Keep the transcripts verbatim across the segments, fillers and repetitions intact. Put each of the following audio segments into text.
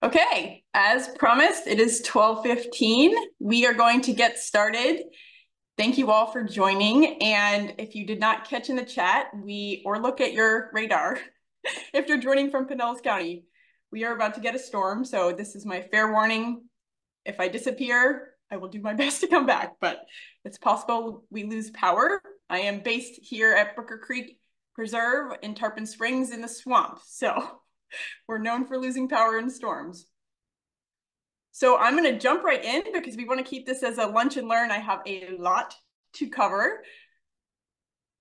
Okay, as promised, it is twelve fifteen. We are going to get started. Thank you all for joining. And if you did not catch in the chat, we or look at your radar, if you're joining from Pinellas County, we are about to get a storm. So this is my fair warning. If I disappear, I will do my best to come back, but it's possible we lose power. I am based here at Brooker Creek Preserve in Tarpon Springs in the swamp. So we're known for losing power in storms. So I'm going to jump right in because we want to keep this as a lunch and learn. I have a lot to cover,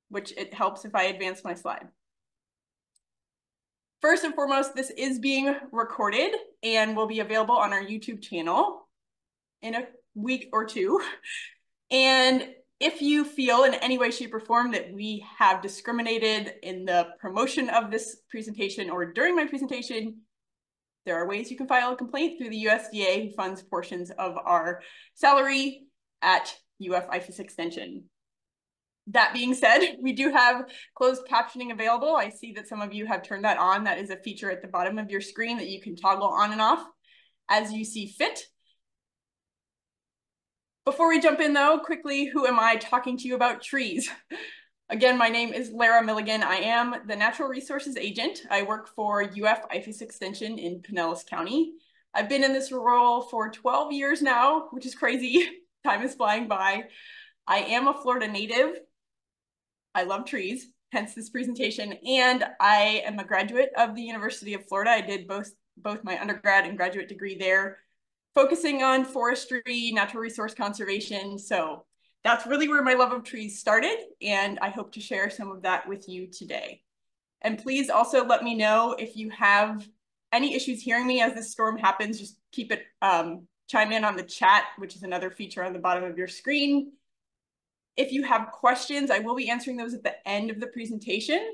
which it helps if I advance my slide. First and foremost, this is being recorded and will be available on our YouTube channel in a week or two. And if you feel in any way, shape, or form that we have discriminated in the promotion of this presentation or during my presentation, there are ways you can file a complaint through the U S D A, who funds portions of our salary at U F I F A S Extension. That being said, we do have closed captioning available. I see that some of you have turned that on. That is a feature at the bottom of your screen that you can toggle on and off as you see fit. Before we jump in though, quickly, who am I talking to you about trees? Again, my name is Lara Milligan. I am the Natural Resources Agent. I work for U F I F A S Extension in Pinellas County. I've been in this role for twelve years now, which is crazy. Time is flying by. I am a Florida native. I love trees, hence this presentation. And I am a graduate of the University of Florida. I did both, both my undergrad and graduate degree there, focusing on forestry, natural resource conservation. So that's really where my love of trees started, and I hope to share some of that with you today. And please also let me know if you have any issues hearing me as this storm happens. Just keep it, um, chime in on the chat, which is another feature on the bottom of your screen. If you have questions, I will be answering those at the end of the presentation,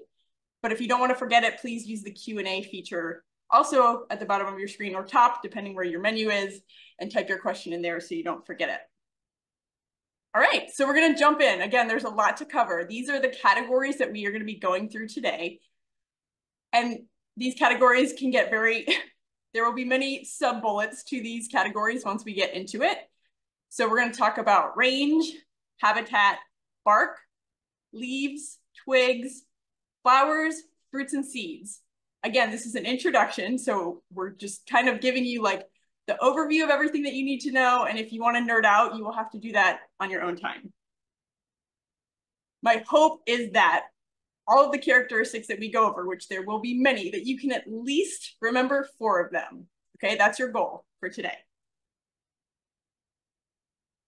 but if you don't want to forget it, please use the Q and A feature also at the bottom of your screen or top, depending where your menu is, and type your question in there so you don't forget it. All right, so we're gonna jump in. Again, there's a lot to cover. These are the categories that we are gonna be going through today. And these categories can get very, there will be many sub bullets to these categories once we get into it. So we're gonna talk about range, habitat, bark, leaves, twigs, flowers, fruits and seeds. Again, this is an introduction, so we're just kind of giving you like the overview of everything that you need to know, and if you want to nerd out, you will have to do that on your own time. My hope is that all of the characteristics that we go over, which there will be many, that you can at least remember four of them. Okay, that's your goal for today.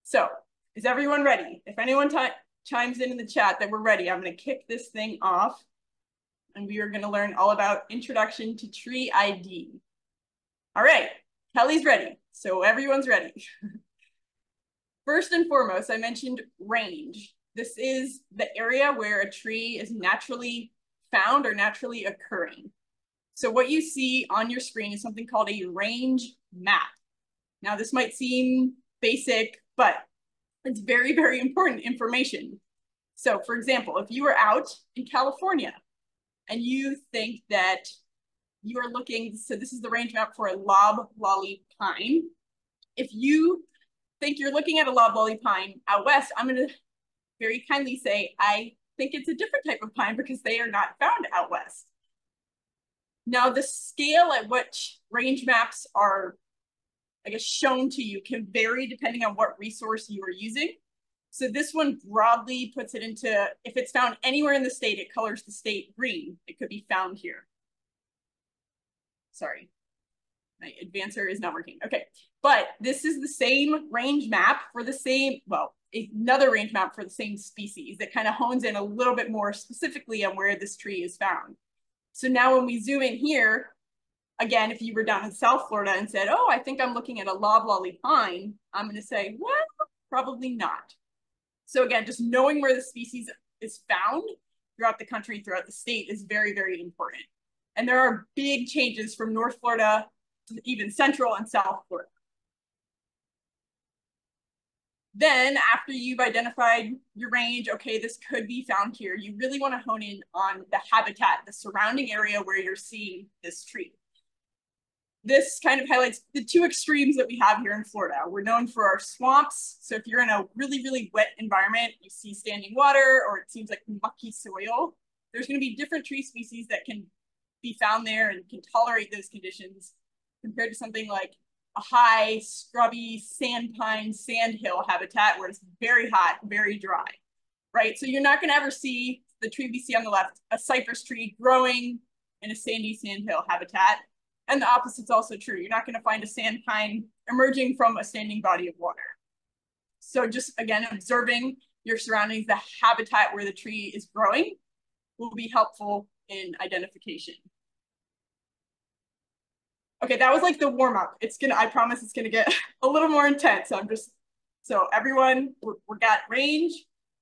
So, is everyone ready? If anyone chimes in in the chat that we're ready, I'm going to kick this thing off. And we are going to learn all about introduction to tree I D. All right, Kelly's ready. So everyone's ready. First and foremost, I mentioned range. This is the area where a tree is naturally found or naturally occurring. So what you see on your screen is something called a range map. Now this might seem basic, but it's very, very important information. So for example, if you were out in California, and you think that you are looking, so this is the range map for a loblolly pine. If you think you're looking at a loblolly pine out west, I'm gonna very kindly say, I think it's a different type of pine because they are not found out west. Now the scale at which range maps are, I guess, shown to you can vary depending on what resource you are using. So this one broadly puts it into, if it's found anywhere in the state, it colors the state green. It could be found here. Sorry, my advancer is not working. Okay, but this is the same range map for the same, well, another range map for the same species that kind of hones in a little bit more specifically on where this tree is found. So now when we zoom in here, again, if you were down in South Florida and said, oh, I think I'm looking at a loblolly pine, I'm gonna say, well, probably not. So again, just knowing where the species is found throughout the country, throughout the state is very, very important. And there are big changes from North Florida to even Central and South Florida. Then after you've identified your range, okay, this could be found here, you really want to hone in on the habitat, the surrounding area where you're seeing this tree. this kind of highlights the two extremes that we have here in Florida. We're known for our swamps. So if you're in a really, really wet environment, you see standing water, or it seems like mucky soil, there's going to be different tree species that can be found there and can tolerate those conditions compared to something like a high, scrubby sand pine, sand hill habitat where it's very hot, very dry, right? So you're not going to ever see the tree we see on the left, a cypress tree growing in a sandy sand hill habitat. And the opposite's also true. You're not going to find a sand pine emerging from a standing body of water. So just, again, observing your surroundings, the habitat where the tree is growing, will be helpful in identification. Okay, that was like the warm-up. It's gonna, I promise it's gonna get a little more intense. So I'm just, so everyone, we're, we've got range,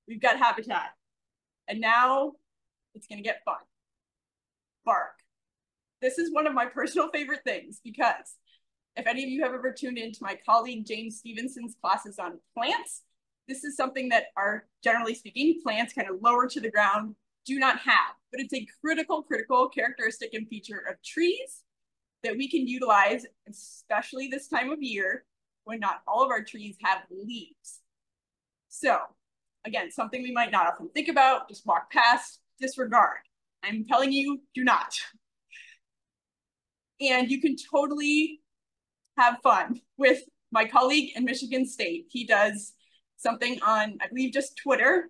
we've got habitat. And now it's gonna get fun. Bark. This is one of my personal favorite things, because if any of you have ever tuned into my colleague James Stevenson's classes on plants, this is something that are, generally speaking, plants kind of lower to the ground do not have, but it's a critical, critical characteristic and feature of trees that we can utilize, especially this time of year when not all of our trees have leaves. So again, something we might not often think about, just walk past, disregard. I'm telling you, do not. And you can totally have fun with my colleague in Michigan State. He does something on, I believe, just Twitter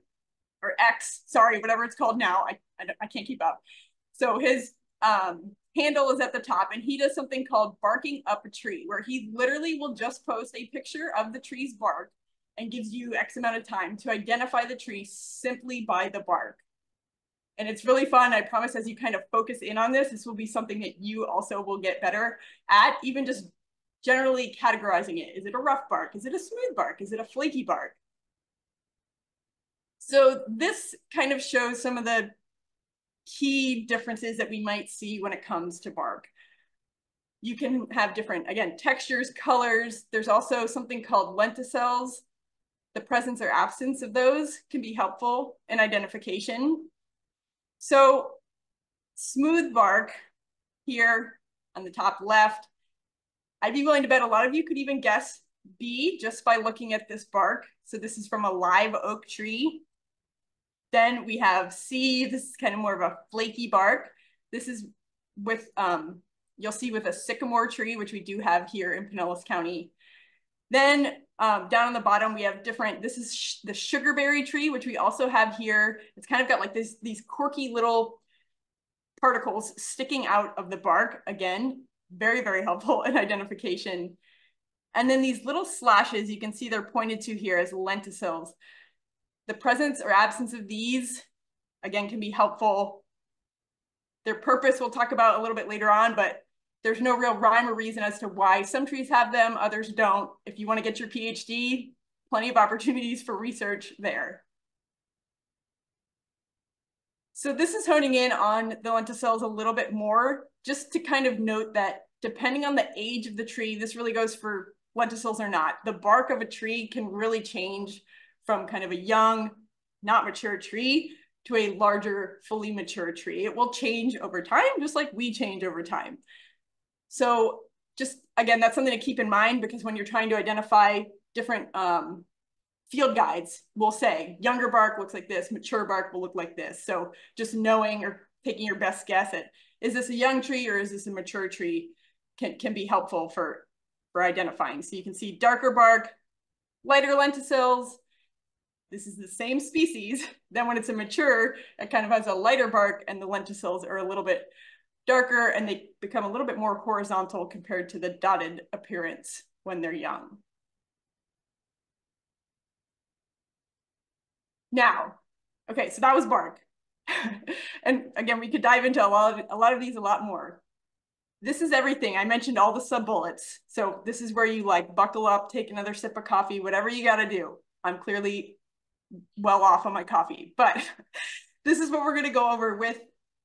or X, sorry, whatever it's called now. I, I, I can't keep up. So his um, handle is at the top, and he does something called Barking Up a Tree, where he literally will just post a picture of the tree's bark and gives you X amount of time to identify the tree simply by the bark. And it's really fun. I promise as you kind of focus in on this, this will be something that you also will get better at, even just generally categorizing it. Is it a rough bark? Is it a smooth bark? Is it a flaky bark? So this kind of shows some of the key differences that we might see when it comes to bark. You can have different, again, textures, colors. There's also something called lenticels. The presence or absence of those can be helpful in identification. So smooth bark here on the top left, I'd be willing to bet a lot of you could even guess B just by looking at this bark. So this is from a live oak tree. Then we have C, this is kind of more of a flaky bark. This is with, um, you'll see with a sycamore tree, which we do have here in Pinellas County. Then um, down on the bottom, we have different, this is sh the sugarberry tree, which we also have here. It's kind of got like this, these quirky little particles sticking out of the bark. Again, very, very helpful in identification. And then these little slashes, you can see they're pointed to here as lenticels. The presence or absence of these, again, can be helpful. Their purpose we'll talk about a little bit later on, but there's no real rhyme or reason as to why some trees have them, others don't. If you want to get your PhD, plenty of opportunities for research there. So this is honing in on the lenticels a little bit more, just to kind of note that depending on the age of the tree, this really goes for lenticels or not, the bark of a tree can really change from kind of a young, not mature tree to a larger, fully mature tree. It will change over time, just like we change over time. So just, again, that's something to keep in mind, because when you're trying to identify different um, field guides, we'll say younger bark looks like this, mature bark will look like this. So just knowing or taking your best guess at, is this a young tree or is this a mature tree, can, can be helpful for, for identifying. So you can see darker bark, lighter lenticels. This is the same species. Then when it's a mature, it kind of has a lighter bark and the lenticels are a little bit darker, and they become a little bit more horizontal compared to the dotted appearance when they're young. Now, okay, so that was bark. And again, we could dive into a lot of, a lot of these a lot more. This is everything. I mentioned all the sub-bullets. So this is where you like buckle up, take another sip of coffee, whatever you gotta do. I'm clearly well off on my coffee, but this is what we're gonna go over with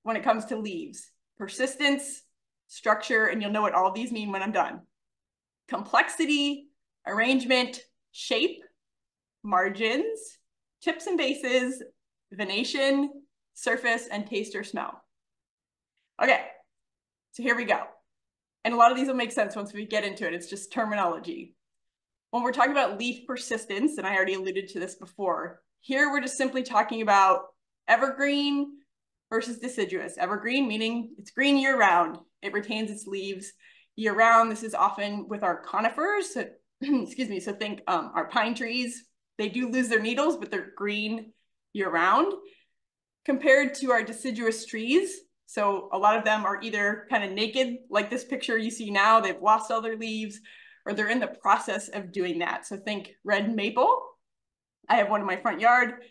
when it comes to leaves. Persistence, structure, and you'll know what all of these mean when I'm done. Complexity, arrangement, shape, margins, tips and bases, venation, surface, and taste or smell. Okay, so here we go. And a lot of these will make sense once we get into it. It's just terminology. When we're talking about leaf persistence, and I already alluded to this before, here we're just simply talking about evergreen versus deciduous. Evergreen meaning it's green year-round. It retains its leaves year-round. This is often with our conifers. So, excuse me. So think um, our pine trees. They do lose their needles, but they're green year-round. Compared to our deciduous trees, so a lot of them are either kind of naked, like this picture you see now, they've lost all their leaves, or they're in the process of doing that. So think red maple. I have one in my front yard,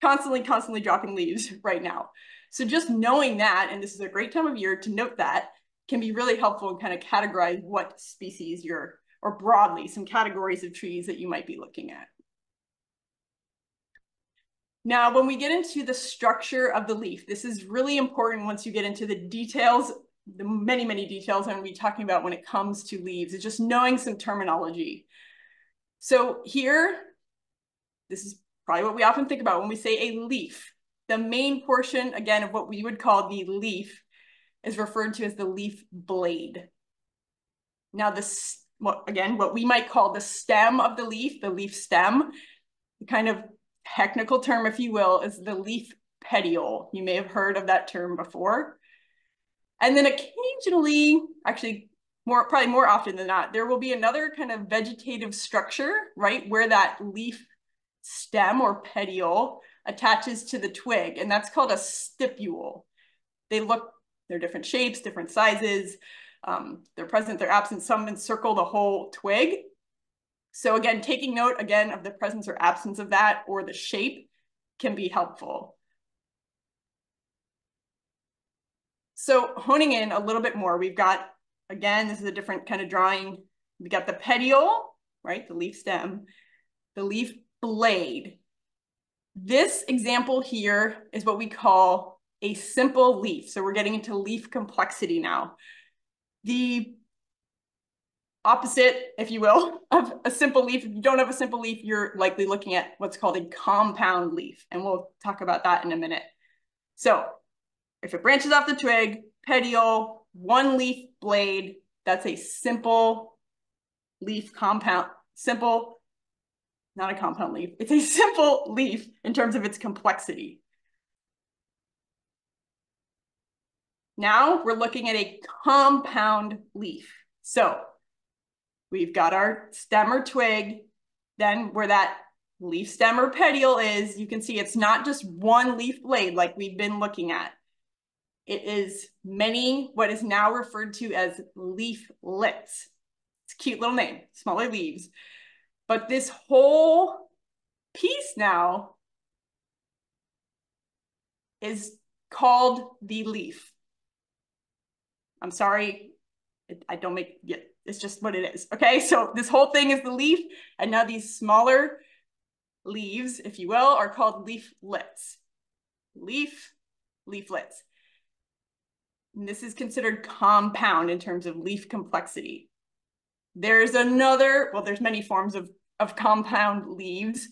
constantly, constantly dropping leaves right now. So just knowing that, and this is a great time of year to note that, can be really helpful in kind of categorize what species you're, or broadly, some categories of trees that you might be looking at. Now, when we get into the structure of the leaf, this is really important once you get into the details, the many, many details I'm going to be talking about when it comes to leaves, is just knowing some terminology. So here, this is probably what we often think about when we say a leaf. The main portion, again, of what we would call the leaf is referred to as the leaf blade. Now, this, again, what we might call the stem of the leaf, the leaf stem, the kind of technical term, if you will, is the leaf petiole. You may have heard of that term before. And then occasionally, actually more, probably more often than not, there will be another kind of vegetative structure, right, where that leaf stem or petiole attaches to the twig, and that's called a stipule. They look, they're different shapes, different sizes, um, they're present, they're absent, some encircle the whole twig. So again, taking note again of the presence or absence of that or the shape can be helpful. So honing in a little bit more, we've got, again, this is a different kind of drawing. We've got the petiole, right? The leaf stem, the leaf blade. This example here is what we call a simple leaf. So we're getting into leaf complexity now. The opposite, if you will, of a simple leaf. If you don't have a simple leaf, you're likely looking at what's called a compound leaf. And we'll talk about that in a minute. So if it branches off the twig, petiole, one leaf blade, that's a simple leaf compound, simple, not a compound leaf. It's a simple leaf in terms of its complexity. Now we're looking at a compound leaf. So we've got our stem or twig, then where that leaf stem or petiole is, you can see it's not just one leaf blade like we've been looking at. It is many, what is now referred to as leaflets. It's a cute little name, smaller leaves. But this whole piece now is called the leaf. I'm sorry, I don't make it. It's just what it is, okay? So this whole thing is the leaf, and now these smaller leaves, if you will, are called leaflets. Leaf, leaflets. And this is considered compound in terms of leaf complexity. There's another, well, there's many forms of, of compound leaves.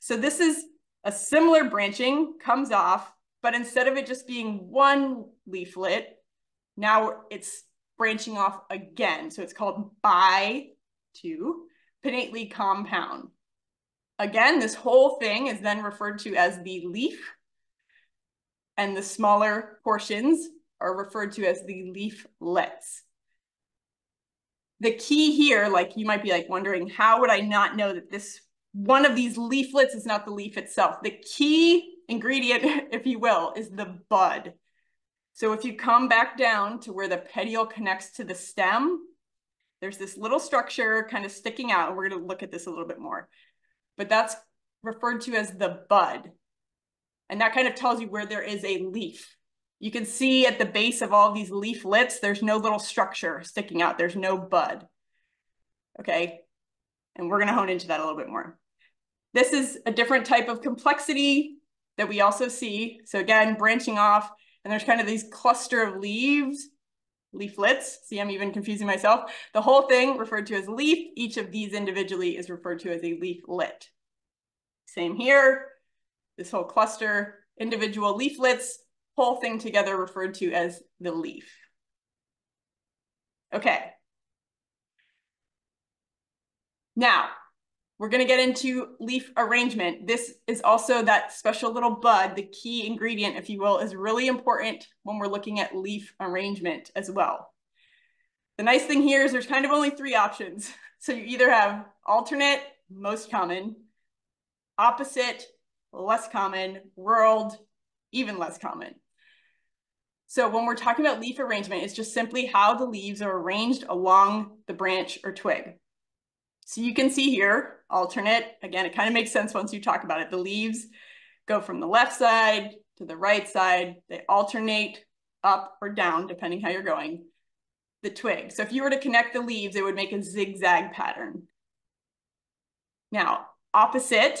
So this is a similar branching, comes off, but instead of it just being one leaflet, now it's branching off again. So it's called bipinnately compound. Again, this whole thing is then referred to as the leaf, and the smaller portions are referred to as the leaflets. The key here, like you might be like wondering, how would I not know that this one of these leaflets is not the leaf itself? The key ingredient, if you will, is the bud. So if you come back down to where the petiole connects to the stem, there's this little structure kind of sticking out, and we're going to look at this a little bit more. But that's referred to as the bud. And that kind of tells you where there is a leaf. You can see at the base of all these leaflets, there's no little structure sticking out. There's no bud. Okay. And we're going to hone into that a little bit more. This is a different type of complexity that we also see. So again, branching off. And there's kind of these cluster of leaves, leaflets. See, I'm even confusing myself. The whole thing referred to as leaf. Each of these individually is referred to as a leaflet. Same here. This whole cluster, individual leaflets, whole thing together referred to as the leaf. Okay. Now, we're going to get into leaf arrangement. This is also that special little bud, the key ingredient, if you will, is really important when we're looking at leaf arrangement as well. The nice thing here is there's kind of only three options. So you either have alternate, most common, opposite, less common, world, even less common. So when we're talking about leaf arrangement, it's just simply how the leaves are arranged along the branch or twig. So you can see here, alternate, again, it kind of makes sense once you talk about it. The leaves go from the left side to the right side. They alternate up or down, depending how you're going, the twig. So if you were to connect the leaves, it would make a zigzag pattern. Now, opposite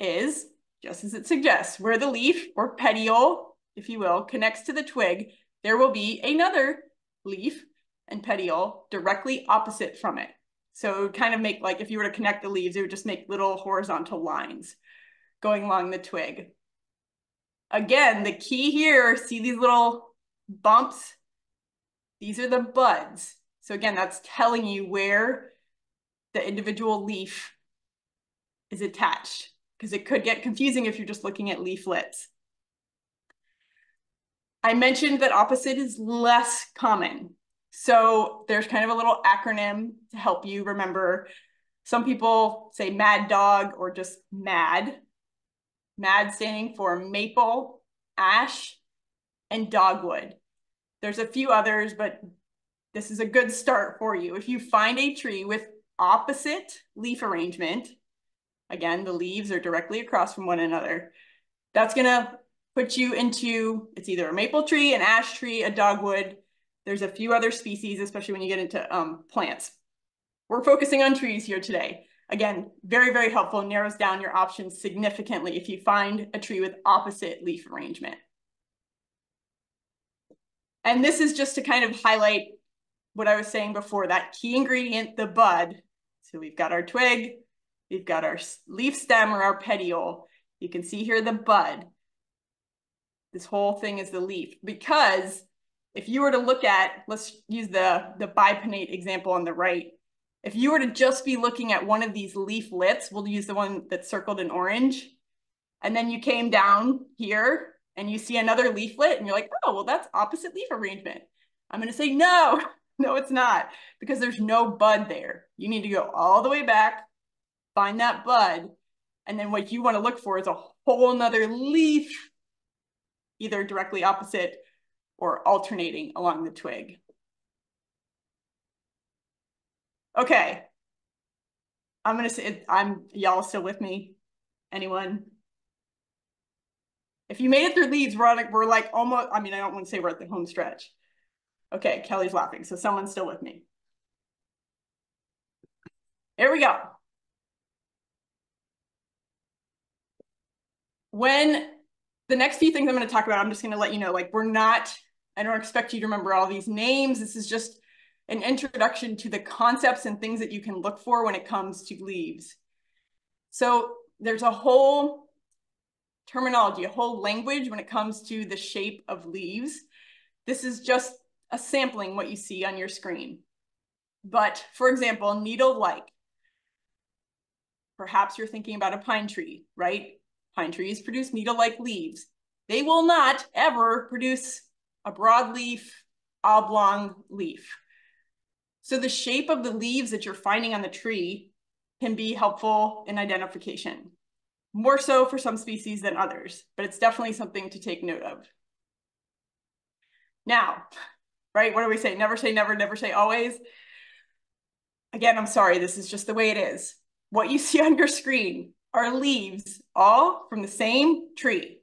is, just as it suggests, where the leaf or petiole, if you will, connects to the twig, there will be another leaf and petiole directly opposite from it. So it would kind of make, like if you were to connect the leaves, it would just make little horizontal lines going along the twig. Again, the key here, see these little bumps? These are the buds. So again, that's telling you where the individual leaf is attached, because it could get confusing if you're just looking at leaflets. I mentioned that opposite is less common. So there's kind of a little acronym to help you remember. Some people say mad dog or just MAD. MAD standing for maple, ash, and dogwood. There's a few others, but this is a good start for you. If you find a tree with opposite leaf arrangement, again, the leaves are directly across from one another, that's gonna put you into, it's either a maple tree, an ash tree, a dogwood. There's a few other species, especially when you get into um, plants. We're focusing on trees here today. Again, very, very helpful, narrows down your options significantly if you find a tree with opposite leaf arrangement. And this is just to kind of highlight what I was saying before, that key ingredient, the bud. So we've got our twig, we've got our leaf stem or our petiole. You can see here the bud. This whole thing is the leaf, because if you were to look at, let's use the, the bipinnate example on the right. If you were to just be looking at one of these leaflets, we'll use the one that's circled in orange, and then you came down here and you see another leaflet and you're like, oh, well, that's opposite leaf arrangement. I'm gonna say, no, no, it's not, because there's no bud there. You need to go all the way back, find that bud, and then what you wanna look for is a whole nother leaf, either directly opposite or alternating along the twig. Okay, I'm gonna say, I'm y'all still with me? Anyone? If you made it through leaves, we're, on, we're like almost, I mean, I don't wanna say we're at the home stretch. Okay, Kelly's laughing, so someone's still with me. Here we go. When the next few things I'm gonna talk about, I'm just gonna let you know, like we're not, I don't expect you to remember all these names. This is just an introduction to the concepts and things that you can look for when it comes to leaves. So there's a whole terminology, a whole language when it comes to the shape of leaves. This is just a sampling what you see on your screen. But for example, needle-like. Perhaps you're thinking about a pine tree, right? Pine trees produce needle-like leaves. They will not ever produce a broadleaf, oblong leaf. So the shape of the leaves that you're finding on the tree can be helpful in identification, more so for some species than others, but it's definitely something to take note of. Now, right, what do we say? Never say never, never say always. Again, I'm sorry, this is just the way it is. What you see on your screen are leaves, all from the same tree.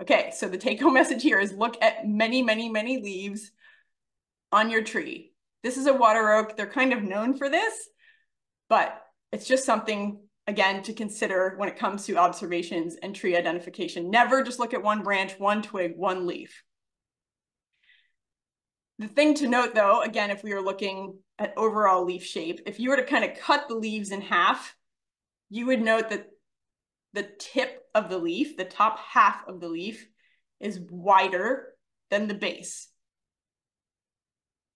Okay, so the take-home message here is look at many, many, many leaves on your tree. This is a water oak. They're kind of known for this, but it's just something, again, to consider when it comes to observations and tree identification. Never just look at one branch, one twig, one leaf. The thing to note, though, again, if we were looking at overall leaf shape, if you were to kind of cut the leaves in half, you would note that the tip of the leaf, the top half of the leaf, is wider than the base.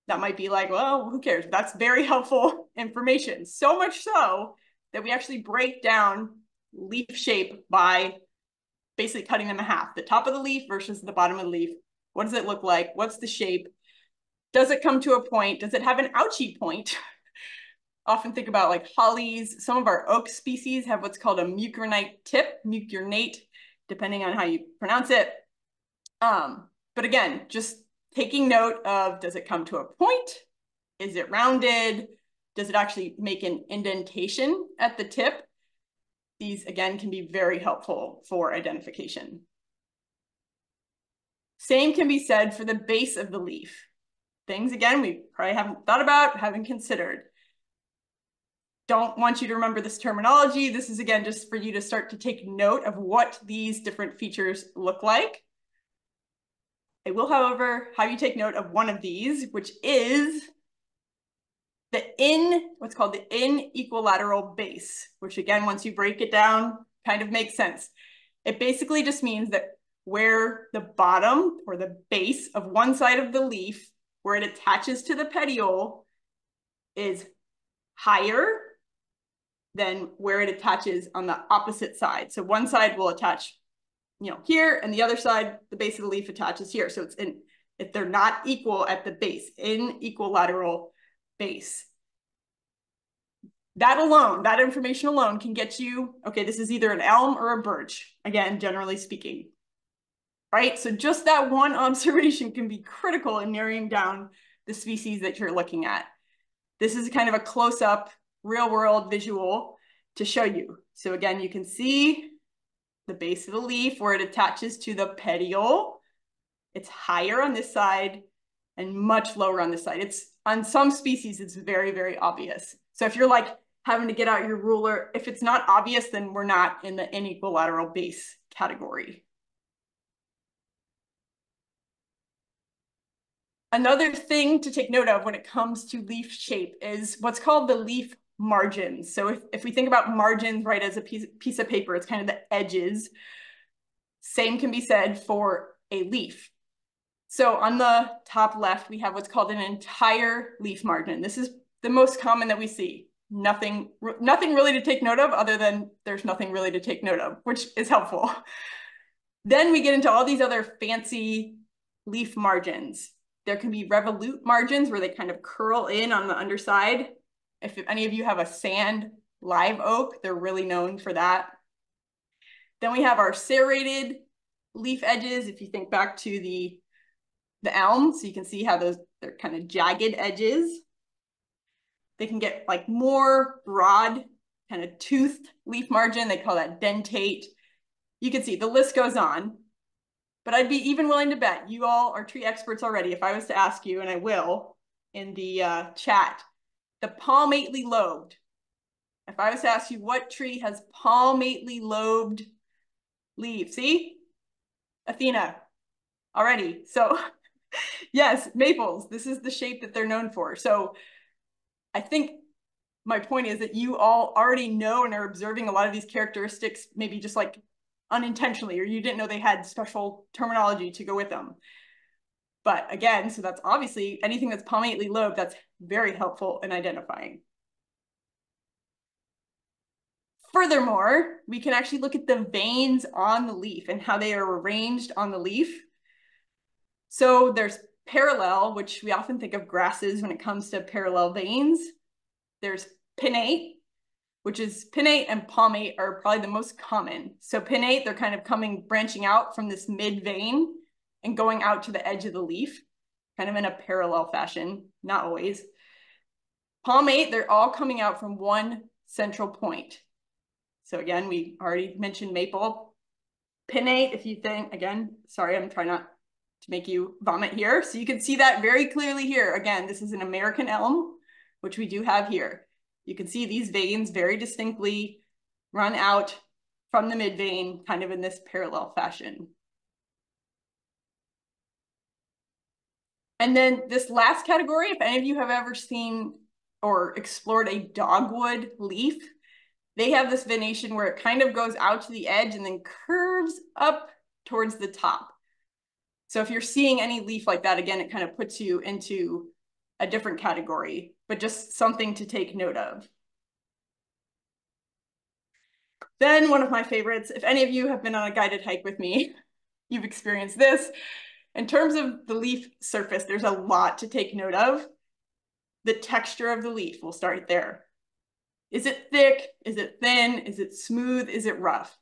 that might be like, well, who cares? That's very helpful information. So much so that we actually break down leaf shape by basically cutting them in half. The top of the leaf versus the bottom of the leaf. What does it look like? What's the shape? Does it come to a point? Does it have an ouchy point? Often think about like hollies. Some of our oak species have what's called a mucronate tip, mucronate, depending on how you pronounce it. Um, but again, just taking note of, does it come to a point? Is it rounded? Does it actually make an indentation at the tip? These again can be very helpful for identification. Same can be said for the base of the leaf. Things again, we probably haven't thought about, haven't considered. Don't want you to remember this terminology. This is again, just for you to start to take note of what these different features look like. I will, however, have you take note of one of these, which is the in, what's called the inequilateral base, which again, once you break it down, kind of makes sense. It basically just means that where the bottom or the base of one side of the leaf, where it attaches to the petiole, is higher than where it attaches on the opposite side. So one side will attach, you know, here, and the other side, the base of the leaf attaches here. So it's in, if they're not equal at the base, in equilateral base. That alone, that information alone can get you, okay, this is either an elm or a birch, again, generally speaking, right? So just that one observation can be critical in narrowing down the species that you're looking at. This is kind of a close-up, real-world visual to show you. So again, you can see the base of the leaf where it attaches to the petiole. It's higher on this side and much lower on this side. It's on some species, it's very, very obvious. So if you're like having to get out your ruler, if it's not obvious, then we're not in the inequilateral base category. Another thing to take note of when it comes to leaf shape is what's called the leaf margins. So if, if we think about margins, right, as a piece, piece of paper, it's kind of the edges. Same can be said for a leaf. So on the top left, we have what's called an entire leaf margin. This is the most common that we see. Nothing, nothing really to take note of other than there's nothing really to take note of, which is helpful. Then we get into all these other fancy leaf margins. There can be revolute margins where they kind of curl in on the underside. If any of you have a sand live oak, they're really known for that. Then we have our serrated leaf edges. If you think back to the, the elm, so you can see how those, they're kind of jagged edges. They can get like more broad, kind of toothed leaf margin. They call that dentate. You can see the list goes on. But I'd be even willing to bet you all are tree experts already. If I was to ask you, and I will in the uh, chat, the palmately lobed. If I was to ask you what tree has palmately lobed leaves, see? Athena, already. So yes, maples, this is the shape that they're known for. So I think my point is that you all already know and are observing a lot of these characteristics, maybe just like unintentionally, or you didn't know they had special terminology to go with them. But again, so that's obviously anything that's palmately lobed, that's very helpful in identifying. Furthermore, we can actually look at the veins on the leaf and how they are arranged on the leaf. So there's parallel, which we often think of grasses when it comes to parallel veins. There's pinnate, which is pinnate and palmate are probably the most common. So pinnate, they're kind of coming, branching out from this mid vein and going out to the edge of the leaf, kind of in a parallel fashion, not always. Palmate, they're all coming out from one central point. So again, we already mentioned maple. Pinnate, if you think, again, sorry, I'm trying not to make you vomit here. So you can see that very clearly here. Again, this is an American elm, which we do have here. You can see these veins very distinctly run out from the mid vein, kind of in this parallel fashion. And then this last category, if any of you have ever seen or explored a dogwood leaf, they have this venation where it kind of goes out to the edge and then curves up towards the top. So if you're seeing any leaf like that, again, it kind of puts you into a different category, but just something to take note of. Then one of my favorites, if any of you have been on a guided hike with me, you've experienced this. In terms of the leaf surface, there's a lot to take note of. The texture of the leaf, we'll start there. Is it thick? Is it thin? Is it smooth? Is it rough?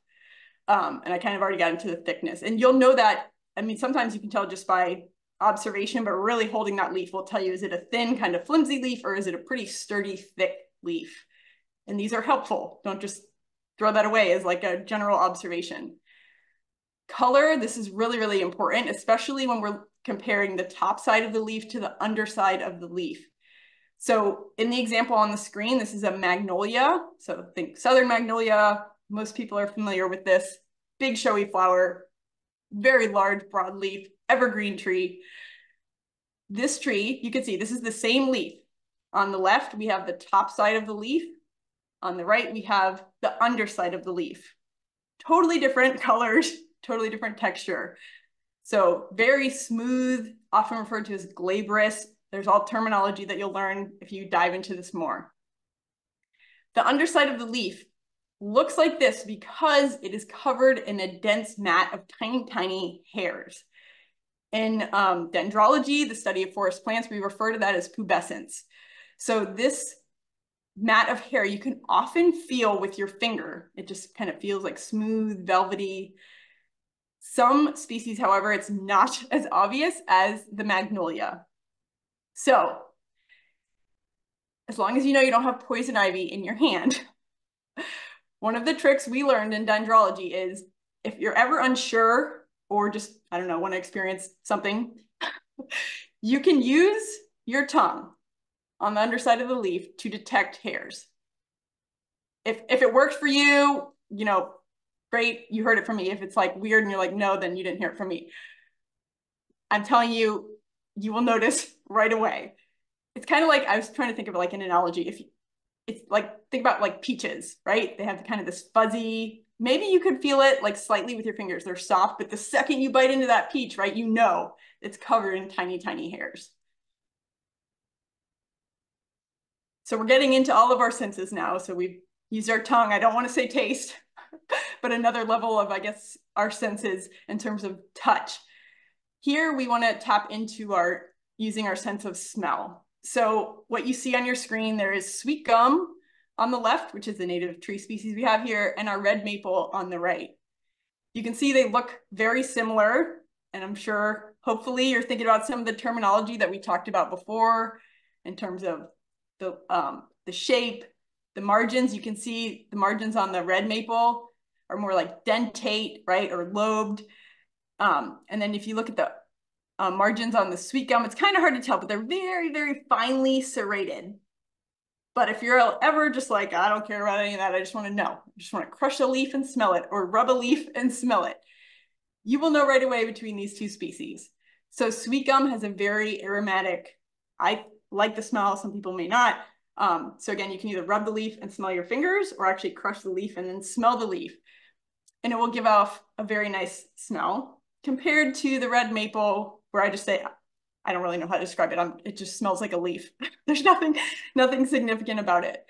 Um, and I kind of already got into the thickness. And you'll know that, I mean, sometimes you can tell just by observation, but really holding that leaf will tell you, is it a thin kind of flimsy leaf or is it a pretty sturdy, thick leaf? And these are helpful. Don't just throw that away as like a general observation. Color, this is really, really important, especially when we're comparing the top side of the leaf to the underside of the leaf. So in the example on the screen, this is a magnolia. So think southern magnolia. Most people are familiar with this. Big showy flower, very large broadleaf, evergreen tree. This tree, you can see this is the same leaf. On the left, we have the top side of the leaf. On the right, we have the underside of the leaf. Totally different colors, totally different texture. So very smooth, often referred to as glabrous. There's all terminology that you'll learn if you dive into this more. The underside of the leaf looks like this because it is covered in a dense mat of tiny, tiny hairs. In um, dendrology, the study of forest plants, we refer to that as pubescence. So this mat of hair you can often feel with your finger. It just kind of feels like smooth, velvety. Some species, however, it's not as obvious as the magnolia. So, as long as you know you don't have poison ivy in your hand, one of the tricks we learned in dendrology is if you're ever unsure or just, I don't know, want to experience something, you can use your tongue on the underside of the leaf to detect hairs. If, if it works for you, you know, great, you heard it from me. If it's like weird and you're like, no, then you didn't hear it from me. I'm telling you, you will notice right away. It's kind of like, I was trying to think of like an analogy. If you, it's like, think about like peaches, right? They have kind of this fuzzy, maybe you could feel it like slightly with your fingers. They're soft, but the second you bite into that peach, right? You know, it's covered in tiny, tiny hairs. So we're getting into all of our senses now. So we've used our tongue. I don't want to say taste, but another level of, I guess, our senses in terms of touch. Here we want to tap into our using our sense of smell. So what you see on your screen, there is sweet gum on the left, which is the native tree species we have here, and our red maple on the right. You can see they look very similar, and I'm sure, hopefully, you're thinking about some of the terminology that we talked about before in terms of the, um, the shape, the margins. You can see the margins on the red maple are more like dentate, right, or lobed. Um, and then if you look at the uh, margins on the sweet gum, it's kind of hard to tell, but they're very, very finely serrated. But if you're ever just like, I don't care about any of that, I just want to know, I just want to crush a leaf and smell it, or rub a leaf and smell it, you will know right away between these two species. So sweet gum has a very aromatic, I like the smell, some people may not. Um, so again, you can either rub the leaf and smell your fingers, or actually crush the leaf and then smell the leaf. And it will give off a very nice smell. Compared to the red maple, where I just say, I don't really know how to describe it. I'm, it just smells like a leaf. There's nothing, nothing significant about it.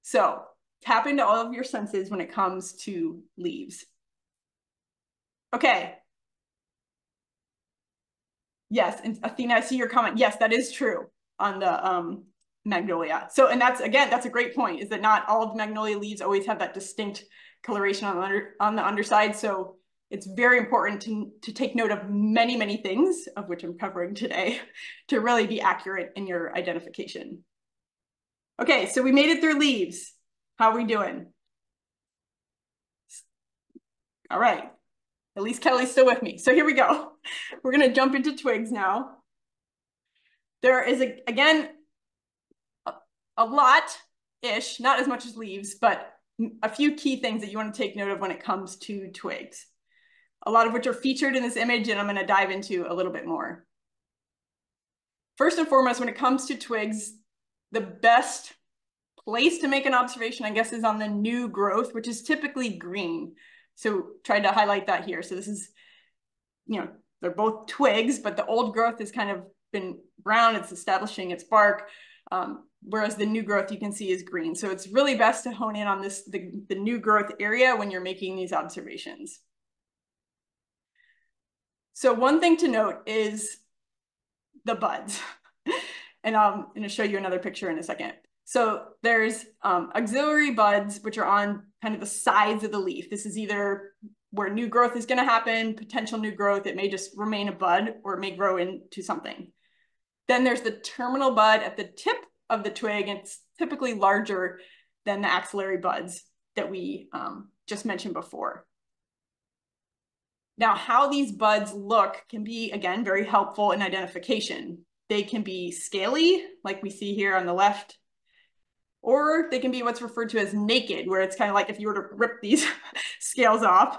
So tap into all of your senses when it comes to leaves. Okay. Yes, and Athena, I see your comment. Yes, that is true on the um, magnolia. So, and that's, again, that's a great point, is that not all of the magnolia leaves always have that distinct coloration on the, under, on the underside. So it's very important to, to take note of many, many things, of which I'm covering today, to really be accurate in your identification. Okay, so we made it through leaves. How are we doing? All right, at least Kelly's still with me. So here we go. We're gonna jump into twigs now. There is, a, again, a, a lot-ish, not as much as leaves, but a few key things that you wanna take note of when it comes to twigs. A lot of which are featured in this image, and I'm going to dive into a little bit more. First and foremost, when it comes to twigs, the best place to make an observation, I guess, is on the new growth, which is typically green. So tried to highlight that here. So this is, you know, they're both twigs, but the old growth is kind of been brown, it's establishing its bark, um, whereas the new growth you can see is green. So it's really best to hone in on this, the, the new growth area when you're making these observations. So one thing to note is the buds. And I'm going to show you another picture in a second. So there's um, auxiliary buds, which are on kind of the sides of the leaf. This is either where new growth is going to happen, potential new growth. It may just remain a bud or it may grow into something. Then there's the terminal bud at the tip of the twig. And it's typically larger than the axillary buds that we um, just mentioned before. Now, how these buds look can be, again, very helpful in identification. They can be scaly, like we see here on the left, or they can be what's referred to as naked, where it's kind of like if you were to rip these scales off,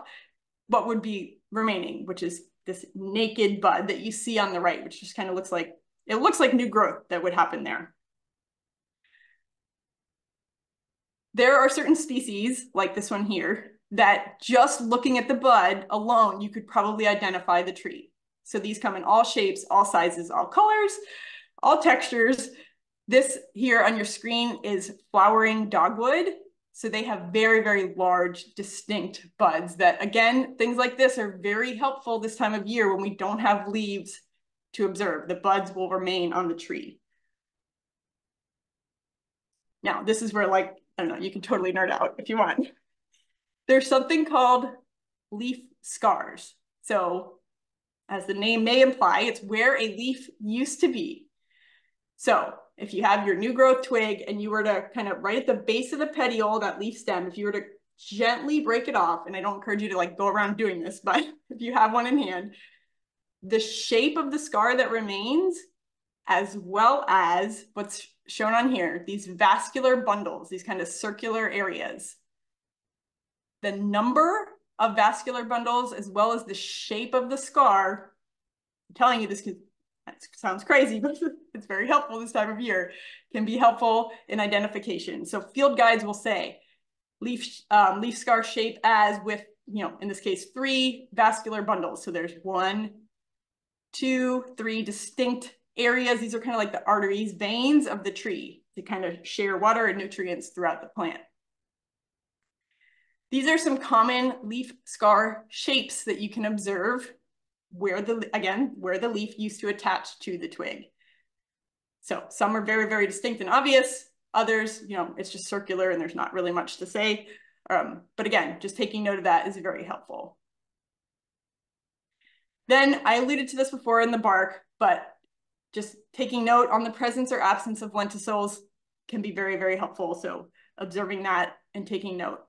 what would be remaining, which is this naked bud that you see on the right, which just kind of looks like, it looks like new growth that would happen there. There are certain species, like this one here, that just looking at the bud alone, you could probably identify the tree. So these come in all shapes, all sizes, all colors, all textures. This here on your screen is flowering dogwood. So they have very, very large, distinct buds that, again, things like this are very helpful this time of year when we don't have leaves to observe. The buds will remain on the tree. Now, this is where, like, I don't know, you can totally nerd out if you want. There's something called leaf scars. So, as the name may imply, it's where a leaf used to be. So if you have your new growth twig and you were to kind of right at the base of the petiole, that leaf stem, if you were to gently break it off, and I don't encourage you to like go around doing this, but if you have one in hand, the shape of the scar that remains, as well as what's shown on here, these vascular bundles, these kind of circular areas, the number of vascular bundles, as well as the shape of the scar. I'm telling you this can, that sounds crazy, but it's very helpful this time of year, can be helpful in identification. So field guides will say leaf, um, leaf scar shape as with, you know, in this case, three vascular bundles. So there's one, two, three distinct areas. These are kind of like the arteries, veins of the tree. They kind of share water and nutrients throughout the plant. These are some common leaf scar shapes that you can observe where the, again, where the leaf used to attach to the twig. So some are very, very distinct and obvious. Others, you know, it's just circular and there's not really much to say. Um, but again, just taking note of that is very helpful. Then I alluded to this before in the bark, but just taking note on the presence or absence of lenticels can be very, very helpful. So observing that and taking note.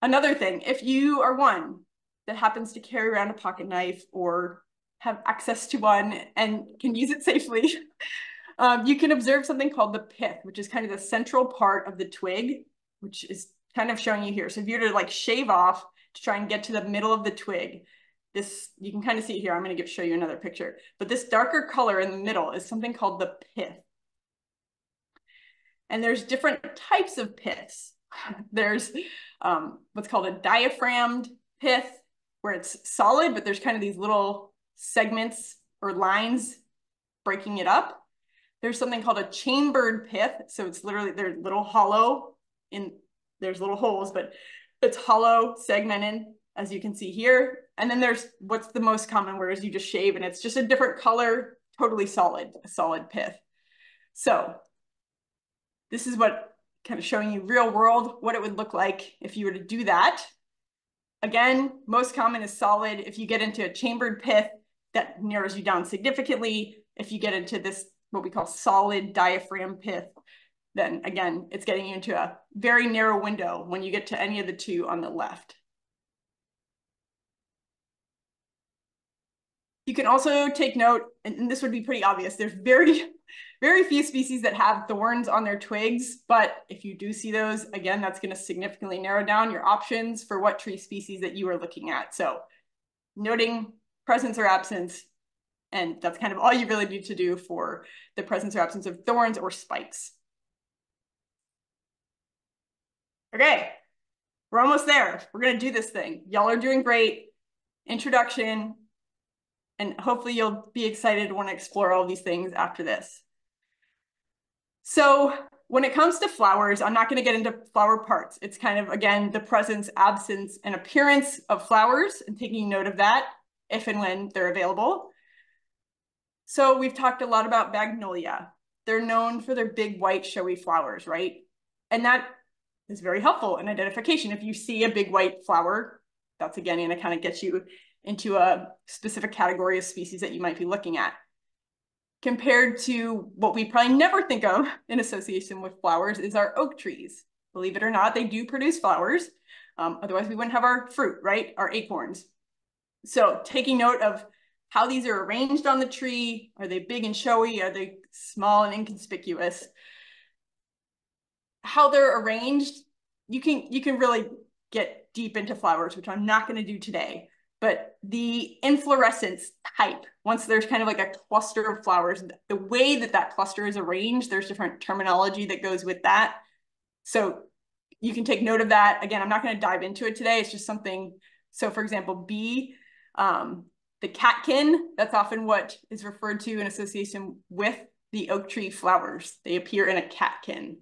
Another thing, if you are one that happens to carry around a pocket knife or have access to one and can use it safely, um, you can observe something called the pith, which is kind of the central part of the twig, which is kind of showing you here. So if you were to like shave off to try and get to the middle of the twig, this, you can kind of see here, I'm going to show you another picture, but this darker color in the middle is something called the pith. And there's different types of piths. There's um, what's called a diaphragmed pith, where it's solid, but there's kind of these little segments or lines breaking it up. There's something called a chambered pith. So it's literally, they're little hollow in, there's little holes, but it's hollow, segmented, as you can see here. And then there's what's the most common, whereas you just shave and it's just a different color, totally solid, a solid pith. So this is what kind of showing you real world, what it would look like if you were to do that. Again, most common is solid. If you get into a chambered pith, that narrows you down significantly. If you get into this, what we call solid diaphragm pith, then again, it's getting you into a very narrow window when you get to any of the two on the left. You can also take note, and this would be pretty obvious, there's very, very few species that have thorns on their twigs, but if you do see those, again, that's going to significantly narrow down your options for what tree species that you are looking at. So noting presence or absence, and that's kind of all you really need to do for the presence or absence of thorns or spikes. Okay, we're almost there. We're going to do this thing. Y'all are doing great. Introduction. and hopefully you'll be excited to want to explore all these things after this. So when it comes to flowers, I'm not going to get into flower parts. It's kind of, again, the presence, absence, and appearance of flowers and taking note of that if and when they're available. So we've talked a lot about magnolia. They're known for their big, white, showy flowers, right? And that is very helpful in identification. If you see a big white flower, that's again going to kind of get you into a specific category of species that you might be looking at. Compared to what we probably never think of in association with flowers is our oak trees. Believe it or not, they do produce flowers. Um, otherwise, we wouldn't have our fruit, right? Our acorns. So taking note of how these are arranged on the tree. Are they big and showy? Are they small and inconspicuous? How they're arranged, you can, you can really get deep into flowers, which I'm not going to do today. But the inflorescence type, once there's kind of like a cluster of flowers, the way that that cluster is arranged, there's different terminology that goes with that. So you can take note of that. Again, I'm not going to dive into it today. It's just something. So for example, bee, um, the catkin, that's often what is referred to in association with the oak tree flowers. They appear in a catkin.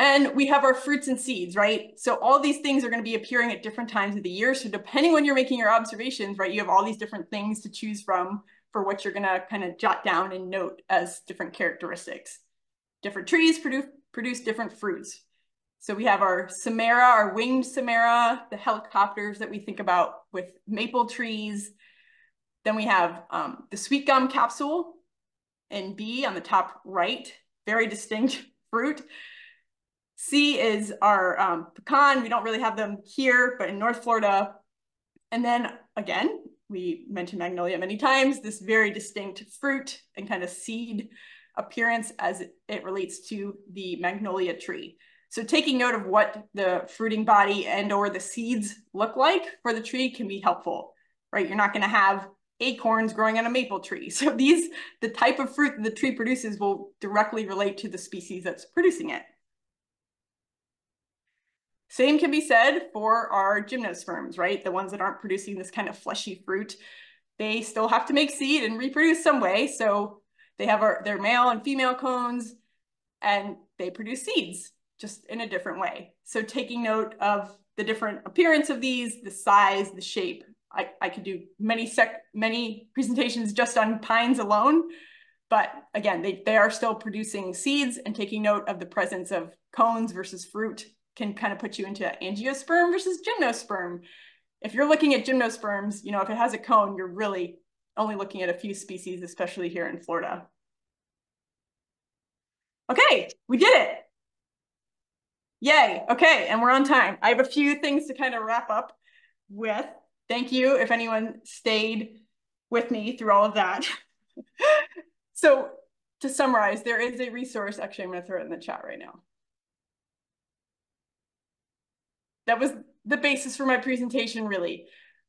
And we have our fruits and seeds, right? So all these things are going to be appearing at different times of the year. So depending when you're making your observations, right, you have all these different things to choose from for what you're going to kind of jot down and note as different characteristics. Different trees produce, produce different fruits. So we have our samara, our winged samara, the helicopters that we think about with maple trees. Then we have um, the sweet gum capsule and B on the top right, very distinct fruit. C is our um, pecan. We don't really have them here, but in North Florida. And then again, we mentioned magnolia many times, this very distinct fruit and kind of seed appearance as it, it relates to the magnolia tree. So taking note of what the fruiting body and or the seeds look like for the tree can be helpful, right? You're not going to have acorns growing on a maple tree. So these, the type of fruit that the tree produces will directly relate to the species that's producing it. Same can be said for our gymnosperms, right? The ones that aren't producing this kind of fleshy fruit, they still have to make seed and reproduce some way. So they have our, their male and female cones, and they produce seeds just in a different way. So taking note of the different appearance of these, the size, the shape. I, I could do many sec many presentations just on pines alone, but again, they, they are still producing seeds, and taking note of the presence of cones versus fruit can kind of put you into angiosperm versus gymnosperm. If you're looking at gymnosperms, you know, if it has a cone, you're really only looking at a few species, especially here in Florida. Okay, we did it. Yay, okay, and we're on time. I have a few things to kind of wrap up with. Thank you if anyone stayed with me through all of that. So to summarize, there is a resource, actually I'm gonna throw it in the chat right now. That was the basis for my presentation, really.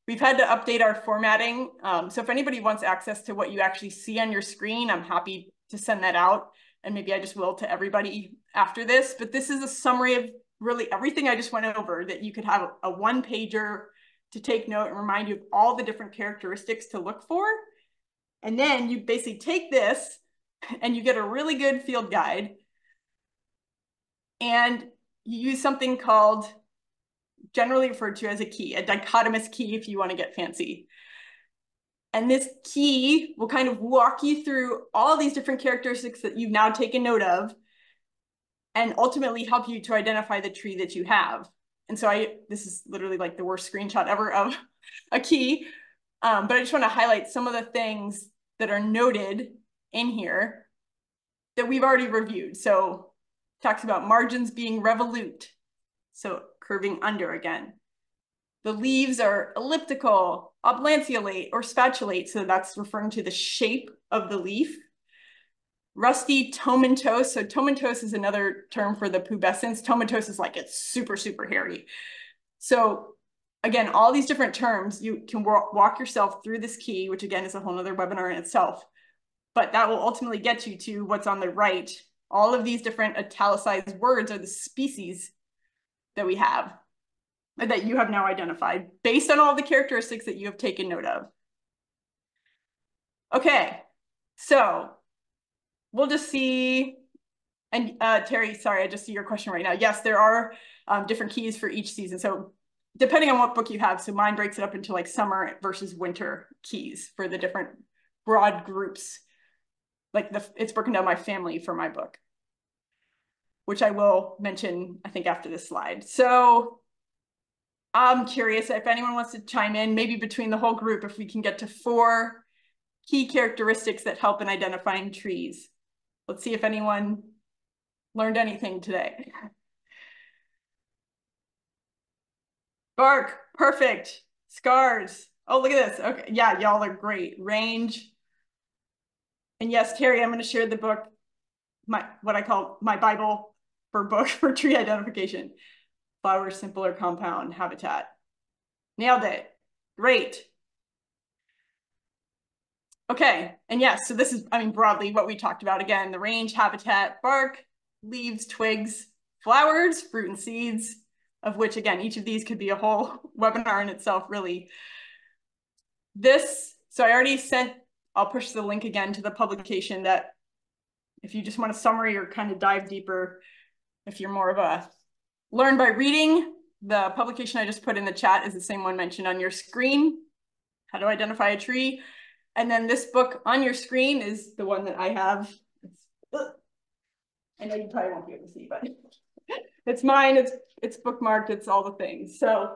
We've had to update our formatting. Um, so if anybody wants access to what you actually see on your screen, I'm happy to send that out. And maybe I just will to everybody after this. But this is a summary of really everything I just went over, that you could have a one-pager to take note and remind you of all the different characteristics to look for. And then you basically take this and you get a really good field guide. And you use something called, generally referred to as a key, a dichotomous key if you want to get fancy. And this key will kind of walk you through all these different characteristics that you've now taken note of and ultimately help you to identify the tree that you have. And so I, this is literally like the worst screenshot ever of a key, um, but I just want to highlight some of the things that are noted in here that we've already reviewed. So it talks about margins being revolute. So curving under again. The leaves are elliptical, oblanceolate, or spatulate, so that's referring to the shape of the leaf. Rusty tomentose, so tomentose is another term for the pubescence. Tomentose is like it's super, super hairy. So again, all these different terms, you can walk yourself through this key, which again is a whole nother webinar in itself, but that will ultimately get you to what's on the right. All of these different italicized words are the species that we have. that you have now identified based on all the characteristics that you have taken note of. Okay, so we'll just see, and uh, Terry, sorry, I just see your question right now. Yes, there are um, different keys for each season. So depending on what book you have, so mine breaks it up into like summer versus winter keys for the different broad groups. Like the, it's broken down by family for my book, which I will mention, I think, after this slide. So I'm curious if anyone wants to chime in, maybe between the whole group, if we can get to four key characteristics that help in identifying trees. Let's see if anyone learned anything today. Bark, perfect. Scars. Oh, look at this. Okay, yeah, y'all are great. Range. And yes, Terry, I'm going to share the book, my what I call my Bible for book for tree identification. Flower, simple or compound, habitat. Nailed it. Great. Okay, and yes, so this is, I mean, broadly what we talked about. Again, the range, habitat, bark, leaves, twigs, flowers, fruit and seeds, of which, again, each of these could be a whole webinar in itself, really. This, so I already sent, I'll push the link again to the publication that if you just want a summary or kind of dive deeper, if you're more of a learn by reading, the publication I just put in the chat is the same one mentioned on your screen, How to Identify a Tree. And then this book on your screen is the one that I have. It's, I know you probably won't be able to see, but it's mine, it's, it's bookmarked, it's all the things. So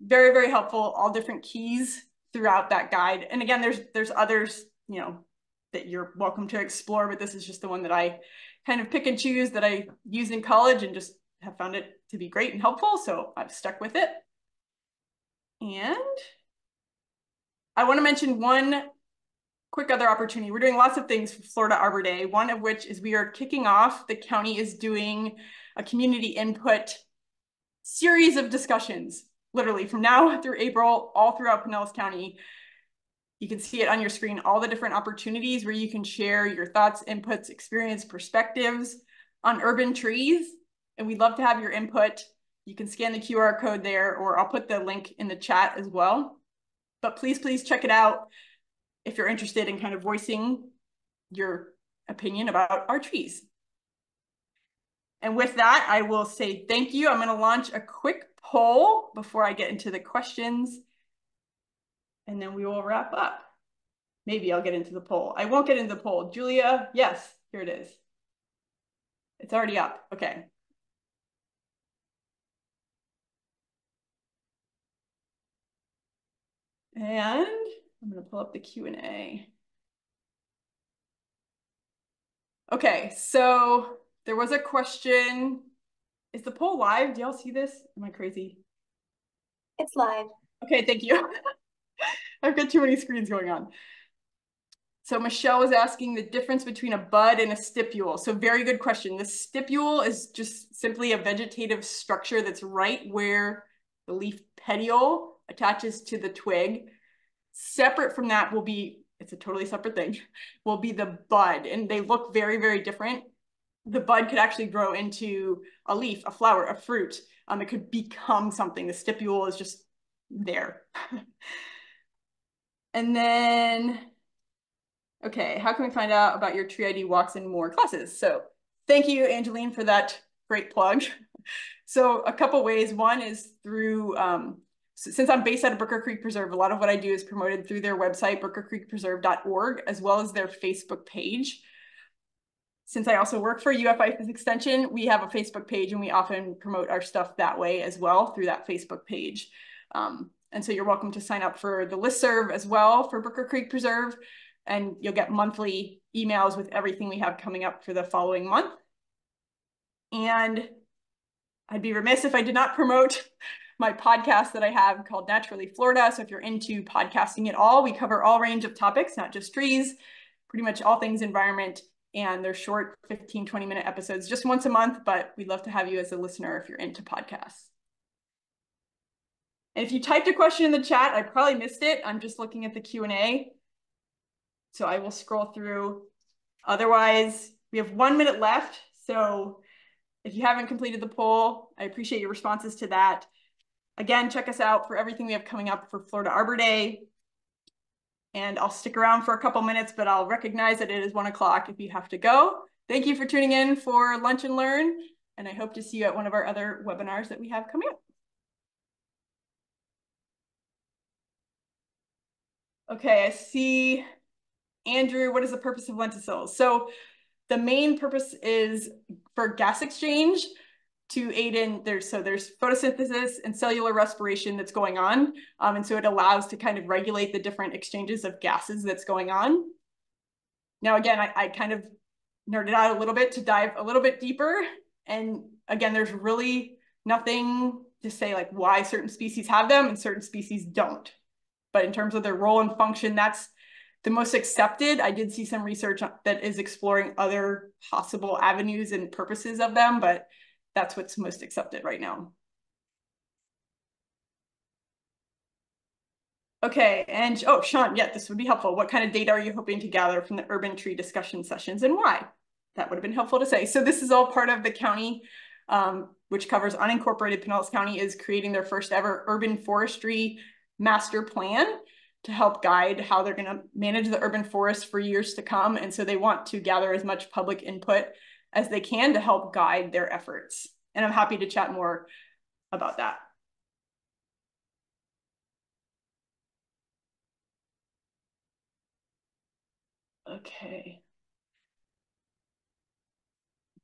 very, very helpful, all different keys throughout that guide. And again, there's, there's others, you know, that you're welcome to explore, but this is just the one that I kind of pick and choose that I used in college and just have found it to be great and helpful. So I've stuck with it. And I want to mention one quick other opportunity. We're doing lots of things for Florida Arbor Day, one of which is we are kicking off, the county is doing a community input series of discussions, literally from now through April, all throughout Pinellas County. You can see it on your screen, all the different opportunities where you can share your thoughts, inputs, experience, perspectives on urban trees. And we'd love to have your input. You can scan the Q R code there, or I'll put the link in the chat as well. But please, please check it out if you're interested in kind of voicing your opinion about our trees. And with that, I will say thank you. I'm going to launch a quick poll before I get into the questions, and then we will wrap up. Maybe I'll get into the poll. I won't get into the poll. Julia, yes, here it is. It's already up. Okay. And I'm going to pull up the Q and A. Okay, so there was a question. Is the poll live? Do y'all see this? Am I crazy? It's live. Okay, thank you. I've got too many screens going on. So Michelle was asking the difference between a bud and a stipule. So very good question. The stipule is just simply a vegetative structure that's right where the leaf petiole attaches to the twig. Separate from that will be, it's a totally separate thing, will be the bud. And they look very, very different. The bud could actually grow into a leaf, a flower, a fruit. Um, it could become something. The stipule is just there. And then, okay, how can we find out about your tree I D walks in more classes? So thank you, Angeline, for that great plug. So a couple ways. One is through, um, since I'm based out of Brooker Creek Preserve, a lot of what I do is promoted through their website, Brooker Creek Preserve dot org, as well as their Facebook page. Since I also work for U F I FAS Extension, we have a Facebook page and we often promote our stuff that way as well through that Facebook page. Um, and so you're welcome to sign up for the listserv as well for Brooker Creek Preserve, and you'll get monthly emails with everything we have coming up for the following month. And I'd be remiss if I did not promote my podcast that I have called Naturally Florida. So if you're into podcasting at all, we cover all range of topics, not just trees, pretty much all things environment. And they're short fifteen, twenty minute episodes, just once a month, but we'd love to have you as a listener if you're into podcasts. And if you typed a question in the chat, I probably missed it. I'm just looking at the Q and A. So I will scroll through. Otherwise, we have one minute left. So if you haven't completed the poll, I appreciate your responses to that. Again, check us out for everything we have coming up for Florida Arbor Day. And I'll stick around for a couple minutes, but I'll recognize that it is one o'clock if you have to go. Thank you for tuning in for Lunch and Learn, and I hope to see you at one of our other webinars that we have coming up. Okay, I see Andrew, what is the purpose of lenticels? So the main purpose is for gas exchange to aid in, there's, so there's photosynthesis and cellular respiration that's going on. Um, and so it allows to kind of regulate the different exchanges of gases that's going on. Now, again, I, I kind of nerded out a little bit to dive a little bit deeper. And again, there's really nothing to say like why certain species have them and certain species don't. But in terms of their role and function, that's the most accepted. I did see some research that is exploring other possible avenues and purposes of them, but that's what's most accepted right now. Okay, and oh, Sean, yeah, this would be helpful. What kind of data are you hoping to gather from the urban tree discussion sessions and why? That would have been helpful to say. So this is all part of the county, um, which covers unincorporated Pinellas County, is creating their first ever urban forestry master plan to help guide how they're going to manage the urban forest for years to come. And so they want to gather as much public input as they can to help guide their efforts. And I'm happy to chat more about that. Okay.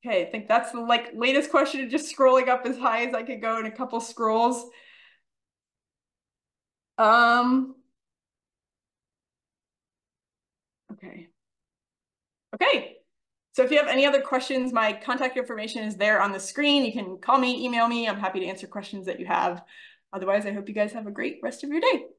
Okay, I think that's the like latest question, just scrolling up as high as I could go in a couple scrolls. Um, okay. Okay. So if you have any other questions, my contact information is there on the screen. You can call me, email me. I'm happy to answer questions that you have. Otherwise, I hope you guys have a great rest of your day.